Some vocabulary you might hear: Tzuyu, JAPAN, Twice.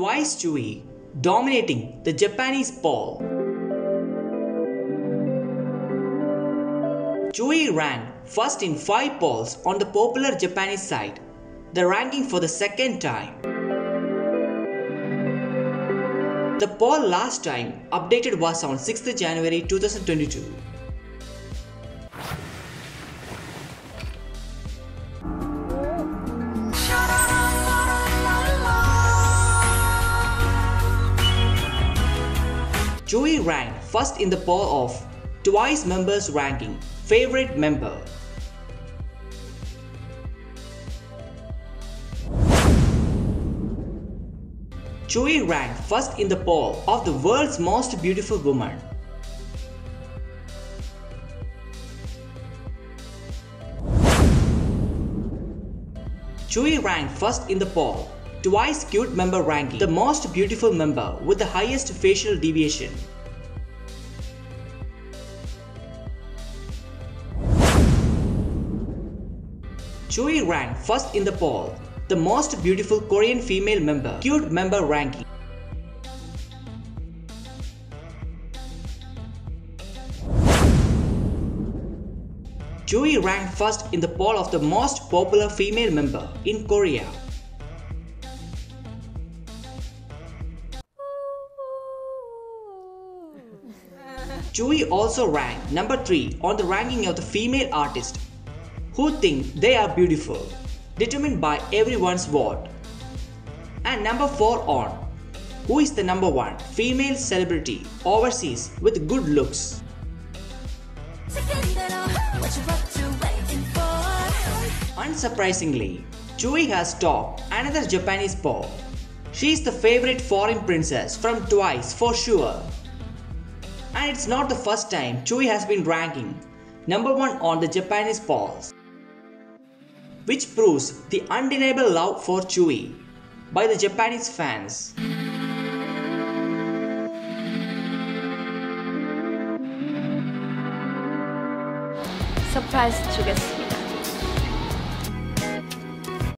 twice Tzuyu, dominating the Japanese ball. Tzuyu ran first in 5 balls on the popular Japanese side, the ranking for the second time. The poll last time updated was on 6th January 2022. Tzuyu ranked first in the poll of Twice members ranking, favorite member. Tzuyu ranked first in the poll of the world's most beautiful woman. Tzuyu ranked first in the poll, Twice cute member ranking, the most beautiful member with the highest facial deviation. Tzuyu ranked first in the poll, the most beautiful Korean female member, cute member ranking. Tzuyu ranked first in the poll of the most popular female member in Korea. Tzuyu also ranked number 3 on the ranking of the female artist who think they are beautiful, determined by everyone's vote, and number 4 on who is the number 1 female celebrity overseas with good looks. Unsurprisingly, Tzuyu has topped another Japanese poll. She is the favorite foreign princess from Twice for sure, and it's not the first time Tzuyu has been ranking number 1 on the Japanese polls, which proves the undeniable love for Tzuyu by the Japanese fans. Surprise, Tzuyu.